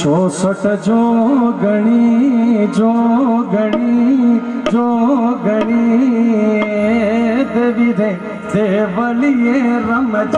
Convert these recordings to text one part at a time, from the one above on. चौसठ जोगणी जोगणी जोगणी देवी दे देवलिए रम रूप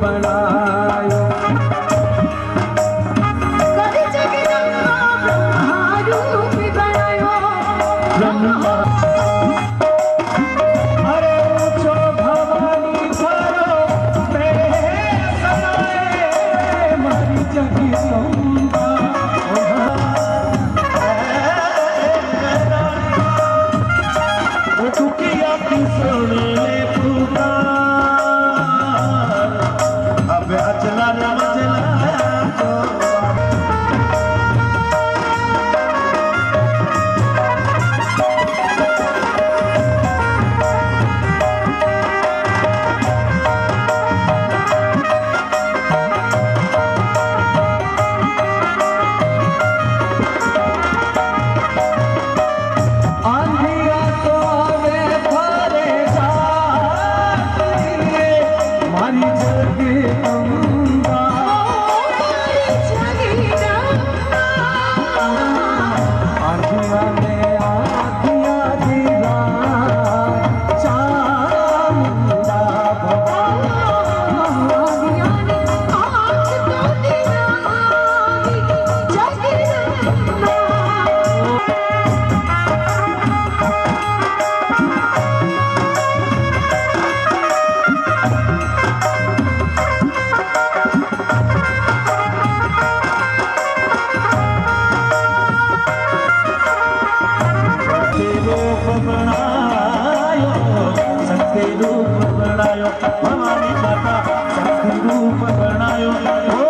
बनायो हमारी माता। रूप बनायो।